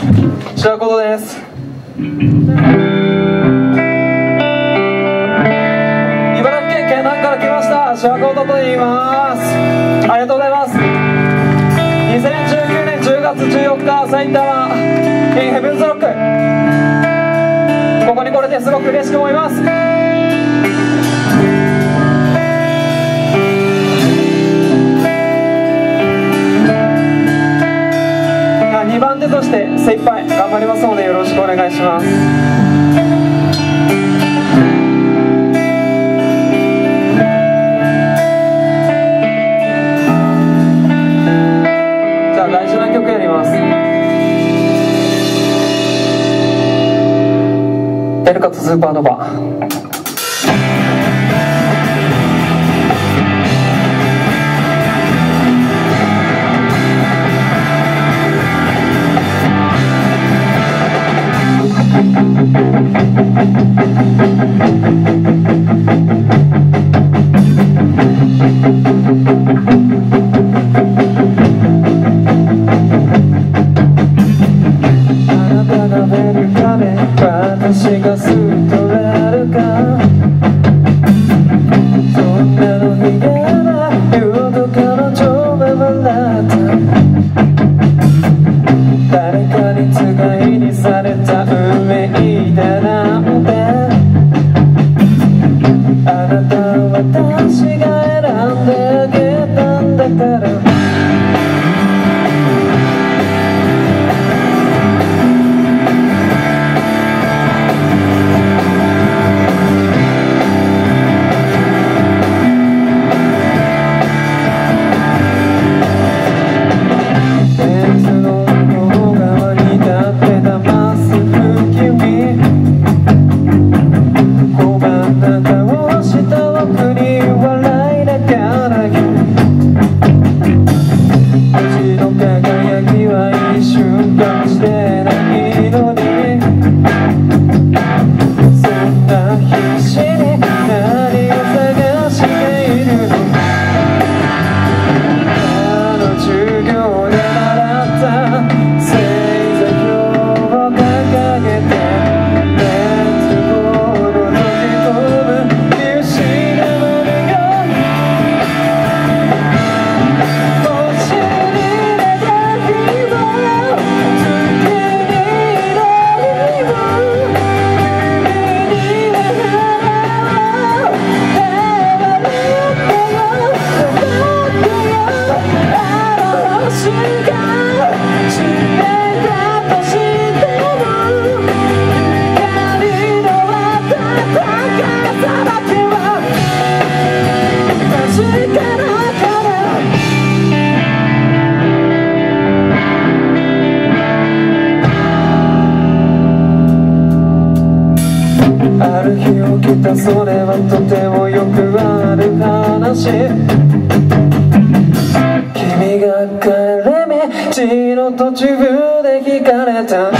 白子です。茨城県県南から来ました白子と言います。ありがとうございます。2019年10月14日埼玉県ヘブンズロック、ここに来れてすごく嬉しく思います。 2番手として精一杯頑張りますのでよろしくお願いします。 エルカツスーパーノヴァ。「君が帰り道の途中で聞かれた」